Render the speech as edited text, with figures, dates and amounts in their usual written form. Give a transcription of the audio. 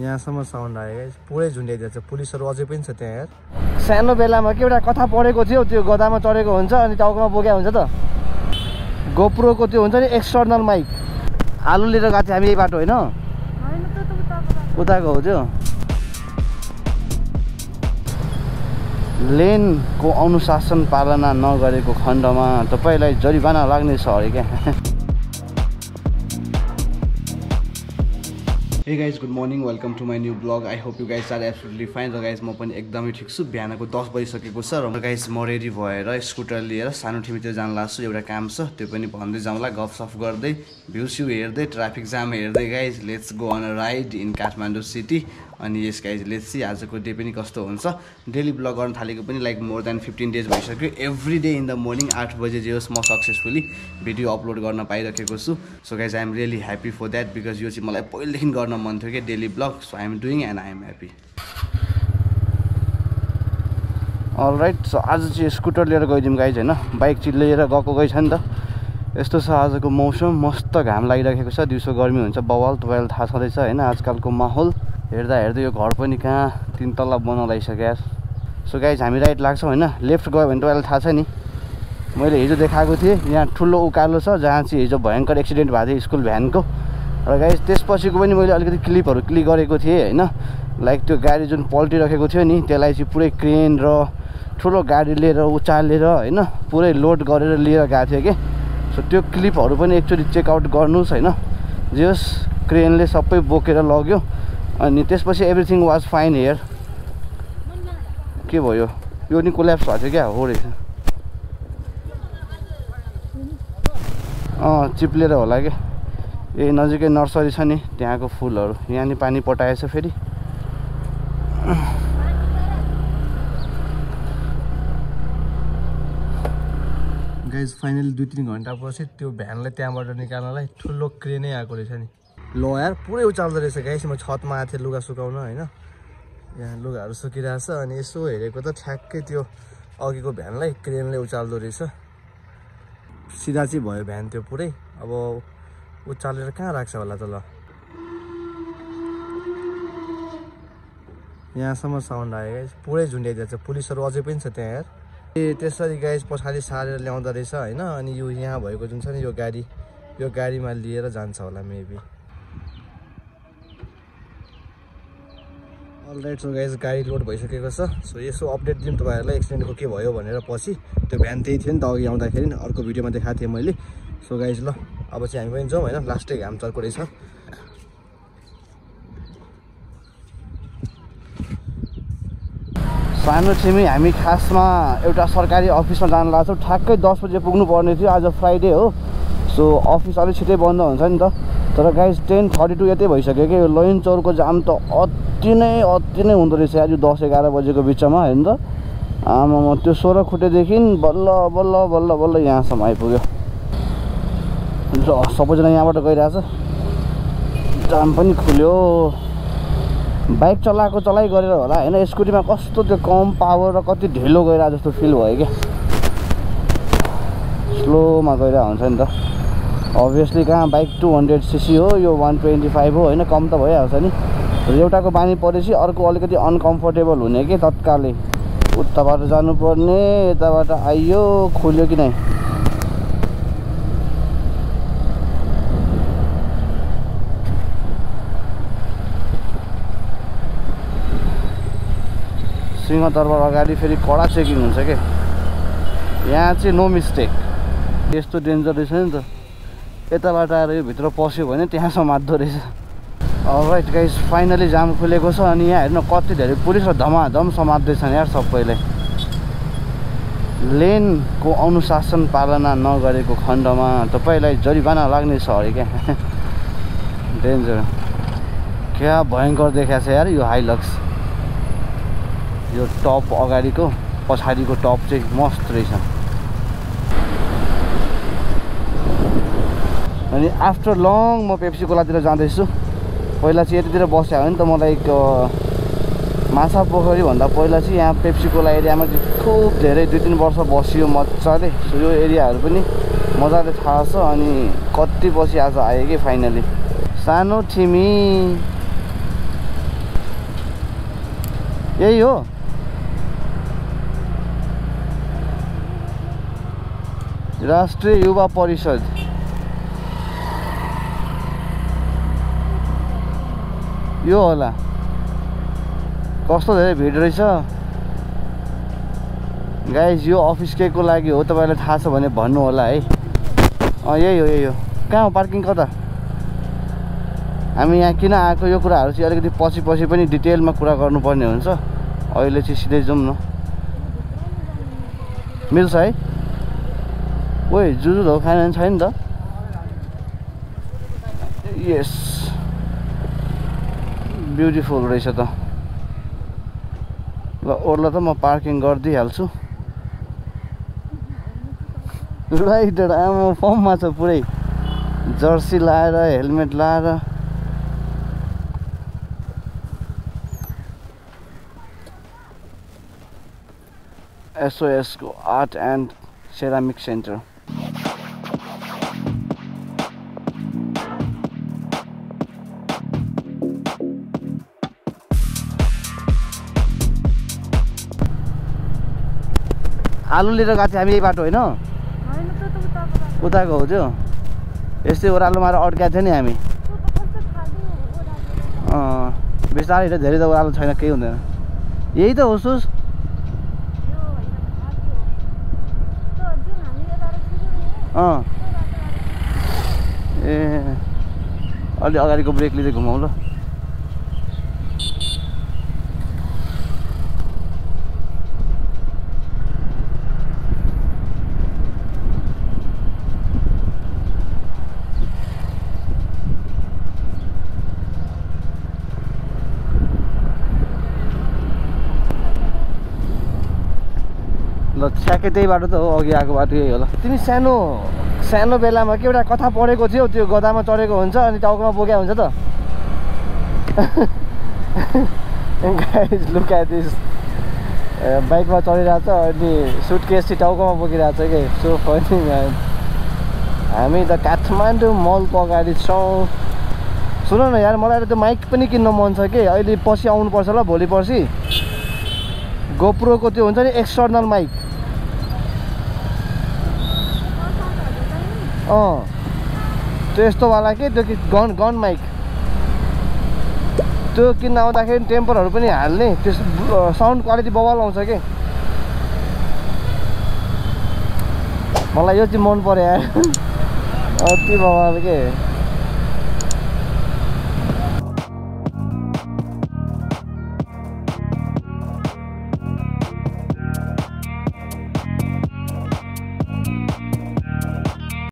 यहाँ सम्म साउन्ड आयो पुरै झुन्ड्याइदिएछ पुलिसहरु अझै पनि छ त्यहाँ यार। सानो बेलामा के एउटा कथा पढेको थियो त्यो गदामा चढेको हुन्छ अनि टाउकोमा बोक्या हुन्छ त GoPro को त्यो हुन्छ नि एक्सटर्नल माइक आलु लिएर गएको थियौ हामी यही बाटो हैन उताको हो त्यो लेन को अनुशासन पालना नगरेको खण्डमा तपाईलाई जरिवाना लाग्ने छ अरे के। Hey guys good morning welcome to my new vlog. I hope you guys are absolutely fine. र गाइज म पनि एकदमै ठिक छु। बिहानको 10 बजिसकेको छ र गाइज म रेडी भएर स्कुटर लिएर सानो ठिमीतिर जान लाग्छु। एउटा काम छ त्यो पनि भन्दै जाउँला गफसफ गर्दै भ्यू स्यू हेर्दै ट्राफिक जाम हेर्दै। Guys let's go on a ride in Kathmandu city. अनि यस गाइज लेट्स सी आजको डे पनि कस्तो हुन्छ। डेली ब्लग गर्न थालेको पनि लाइक मोर देन 15 डेज भइसक्यो। Every day in the morning 8 बजे जे होस् म सक्सेसफुली भिडियो अपलोड गर्न पाइरहेको छु। So guys I am really happy for that because यो चाहिँ मलाई पहिलेदेखि गर्न मन थियो कि daily vlog. So I am doing and I am happy. Alright so आज चाहिँ स्कुटर लिएर गइदिउँ गाइज होइन बाइक चाहिँ लिएर गएको गएछ नि त। यस्तो छ आजको मौसम मस्त घाम लागिरहेको छ दिउँसो गर्मी हुन्छ बवाल तपाईँलाई थाहा छँदैछ होइन आजकलको माहौल। हेर्दा हेर्दै यो घर पनि कहाँ 3 तल्ला बनाइसक्यो यार। सो गाइज हामी राइट लाग्छौँ होइन लेफ्ट गयो भने तपाईँलाई थाहा छ नि मैले हिजो देखाएको थिएँ यहाँ ठुलो उकालो छ जहाँ चाहिँ हिजो भयङ्कर एक्सिडेन्ट भएको थियो स्कुल भ्यानको। र गाइज त्यसपछिको पनि मैले अलिकति क्लिपहरू क्लिक गरेको थिएँ होइन लाइक त्यो गाडी जुन पल्टिरहेको थियो नि त्यसलाई चाहिँ पुरै क्रेन र ठुलो गाडी लिएर उचालेर होइन पुरै लोड गरेर लिएर गएको थियो कि। सो त्यो क्लिपहरू पनि एकचोटि चेकआउट गर्नुहोस् होइन जे होस् क्रेनले सबै बोकेर लग्यो। अनि त्यसपछि एभ्रिथिङ वाज फाइन हियर। के भयो यो नि कोल्याप्स भएको थियो क्या हो रहेछ चिप्लेर होला क्या। ए नजिकै नर्सरी छ नि त्यहाँको फुलहरू यहाँ नि पानी पटाएछ फेरि। गाइज फाइनली 2-3 घन्टापछि त्यो भ्यानलाई त्यहाँबाट निकाल्नलाई ठुलो क्रेनै आएको रहेछ नि। ल यार पुरै उचाल्दो रहेछ गाइस। म छतमा आएको थिएँ लुगा सुकाउन होइन यहाँ लुगाहरू सुकिरहेछ अनि यसो हेरेको त ठ्याक्कै त्यो अघिको भ्यानलाई क्रेनले उचाल्दो रहेछ। सिधा चाहिँ भयो भ्यान त्यो पुरै अब उचालेर कहाँ राख्छ होला त। ल यहाँसम्म साउन्ड आयो गाइस पुरै झुन्ड्याइदिएछ पुलिसहरू अझै पनि छ त्यहाँ यार। ए त्यसरी गाइस पछाडि सारेर ल्याउँदो रहेछ होइन अनि यो यहाँ भएको जुन छ नि यो गाडीमा लिएर जान्छ होला मेबी। अलराइट सो गाइज गाडी लोड भइसकेको छ। सो यसो अपडेट दिउँ तपाईँहरूलाई एक्सिडेन्टको के भयो भनेर। पछि त्यो भ्यान त्यही थियो नि त अघि आउँदाखेरि अर्को भिडियोमा देखाएको थिएँ मैले। सो गाइज ल अब चाहिँ हामी पनि जाउँ होइन लास्टै घाम चर्को रहेछ। सानो छिमी हामी खासमा एउटा सरकारी अफिसमा जान लाग्छौँ ठ्याक्कै 10 बजे पुग्नुपर्ने थियो। आज फ्राइडे हो सो अफिस अलिक छिटै बन्द हुन्छ नि त। तर गाइज 10:32 यतै भइसक्यो कि यो लयन चौरको जाम त अति नै हुँदो रहेछ आज 10-11 बजेको बिचमा होइन त। आमा म त्यो 16 खुट्टेदेखि बल्ल यहाँसम्म आइपुग्यो। सबैजना यहाँबाट गइरहेछ जाम पनि खुल्यो। बाइक चलाइ गरेर होला होइन स्कुटीमा कस्तो त्यो कम पावर र कति ढिलो गइरहेको जस्तो फिल भयो क्या। स्लोमा गइरहेको हुन्छ नि त अभियसली कहाँ बाइक 200cc हो यो 125 हो होइन कम त भइहाल्छ नि। एउटाको बानी परेपछि अर्को अलिकति अनकम्फर्टेबल हुने कि तत्कालै उताबाट जानुपर्ने यताबाट आइयो खुल्यो कि नै। सिंहदरबार अगाडि फेरि कडा चेकिङ हुन्छ के यहाँ चाहिँ नो मिस्टेक। यस्तो डेन्जर रहेछ नि त यताबाट आएर यो भित्र पस्यो भने त्यहाँ समात्दो रहेछ। अलराइट गाइज फाइनली जाम खुलेको छ अनि यहाँ हेर्नु कति धेरै पुलिस र धमाधम समात्दैछन् यार सबैले। लेनको अनुशासन पालना नगरेको खण्डमा तपाईँलाई जरिवाना लाग्ने छ अरे क्या। डेन्जर क्या भयङ्कर देखाएको छ यार यो हाइलक्स। यो टप अगाडिको पछाडिको टप चाहिँ मस्त रहेछ। अनि आफ्टर लङ म पेप्सी कोलातिर जाँदैछु। पहिला चाहिँ यतातिर बस्या हो नि त मलाई माछा पोखरी भन्दा पहिला चाहिँ यहाँ पेप्सी कोला एरियामा खुब धेरै 2-3 वर्ष बसियो मजाले। सो यो एरियाहरू पनि मजाले थाहा छ। अनि कति पछि आज आयो कि फाइनली सानो छिमी यही हो। राष्ट्रिय युवा परिषद। यो होला। कस्तो धेरै भिड रहेछ गाइज। यो अफिस के को लागि हो, तपाईलाई थाहा छ भने भन्नु होला है। अ यही हो, यही हो। कहाँ हो पार्किङ कता? हामी यहाँ किन आएको यो कुराहरु चाहिँ अलिकति पछि पछि पनि डिटेलमा कुरा गर्नुपर्ने हुन्छ। अहिले चाहिँ सिधै जाउँ न। मिल्छ है? ओइ जुजु धो खान छैन त। यस ब्युटिफुल रहेछ त। ल ओर्ला त म पार्किङ गरिदिहाल्छु। राइट आमा फर्ममा छ पुरै, जर्सी लाएर हेलमेट लाएर। एसओएस को आर्ट एन्ड सेरामिक सेन्टर। आलु लिएर गएको थियौँ हामी यही बाटो होइन? उताको हो त्यो। यस्तै ओह्रालो मार अड्केको थियो नि हामी। बिस्तारै हिँड्दा धेरै त ओह्रालो छैन, केही हुँदैन। यही त हो सुस। ए अलि अगाडिको ब्रेक लिँदै घुमाउँ ल। ल ठ्याक्कै त्यही बाटो त हो, अघि आएको बाटो यही होला। तिमी सानो सानो बेलामा के एउटा कथा पढेको थियौ, त्यो गदामा चढेको हुन्छ अनि टाउकोमा बोक्या हुन्छ त। Look at this. बाइकमा चढिरहेछ अनि सुटकेस चाहिँ टाउकोमा बोकिरहेछ के। So funny man. हामी त काठमाडौँ मलको अगाडि छौँ। सुन न यार, मलाई त्यो माइक पनि किन्न मन छ के। अहिले पछि आउनुपर्छ ल, भोलि पर्सि। गोप्रोको त्यो हुन्छ नि एक्सटर्नल माइक। त्यो यस्तोवाला के, त्यो गन माइक। त्यो किन्न आउँदाखेरि टेम्परहरू पनि हाल्ने, त्यो साउन्ड क्वालिटी बवाल आउँछ के। मलाई यो चाहिँ मन पर्यो यार। अति बवाल के।